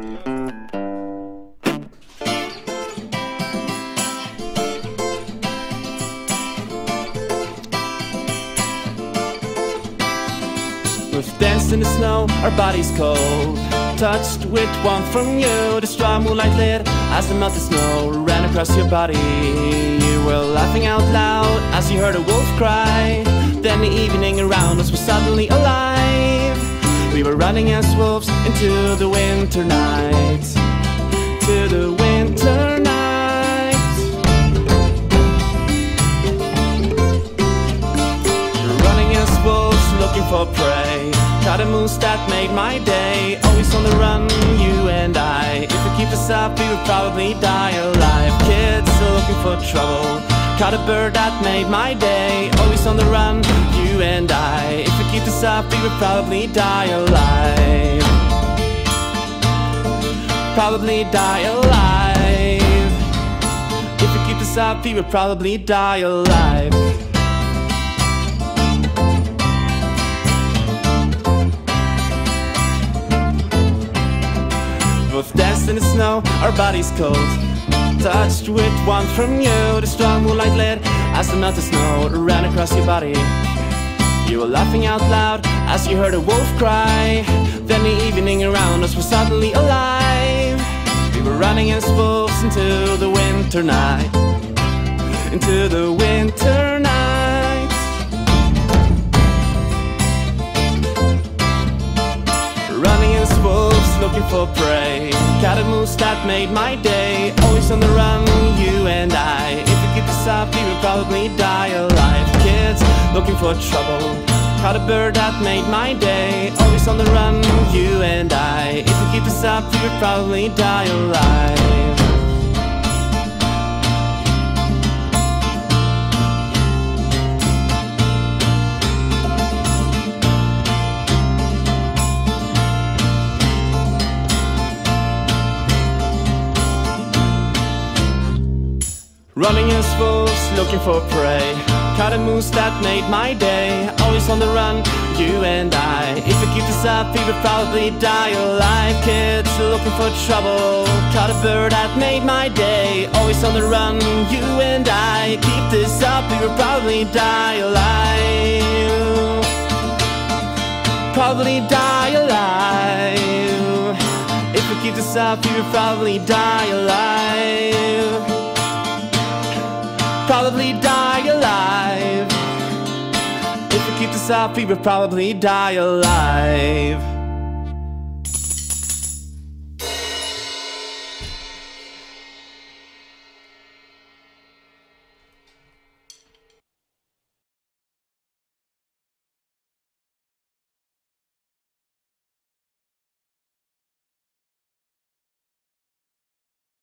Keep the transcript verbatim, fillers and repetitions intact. We've danced in the snow, our bodies cold, touched with one from you. The straw moonlight lit as the melted snow ran across your body. You were laughing out loud as you heard a wolf cry. Then the evening around us was suddenly alive. We were running as wolves into the winter night, to the winter night. Looking for prey, caught a moose that made my day. Always on the run, you and I. If we keep this up, we would probably die alive. Kids looking for trouble, caught a bird that made my day. Always on the run, you and I. If we keep this up, we would probably die alive. Probably die alive. If we keep this up, we would probably die alive. We've danced in the snow, our bodies cold, touched with one from you. The strong moonlight lit as the melted snow ran across your body. You were laughing out loud as you heard a wolf cry. Then the evening around us was suddenly alive. We were running as wolves into the winter night, into the winter night. Looking for prey, cat and moose that made my day. Always on the run, you and I. If we keep this up, we would probably die alive. Kids looking for trouble, caught a bird that made my day. Always on the run, you and I. If we keep this up, we would probably die alive. Running as wolves, looking for prey, caught a moose that made my day. Always on the run, you and I. If we keep this up, we would probably die alive. Kids looking for trouble, caught a bird that made my day. Always on the run, you and I. Keep this up, we would probably die alive. Probably die alive. If we keep this up, we would probably die alive. Probably die alive. If we keep this up, we would probably die alive.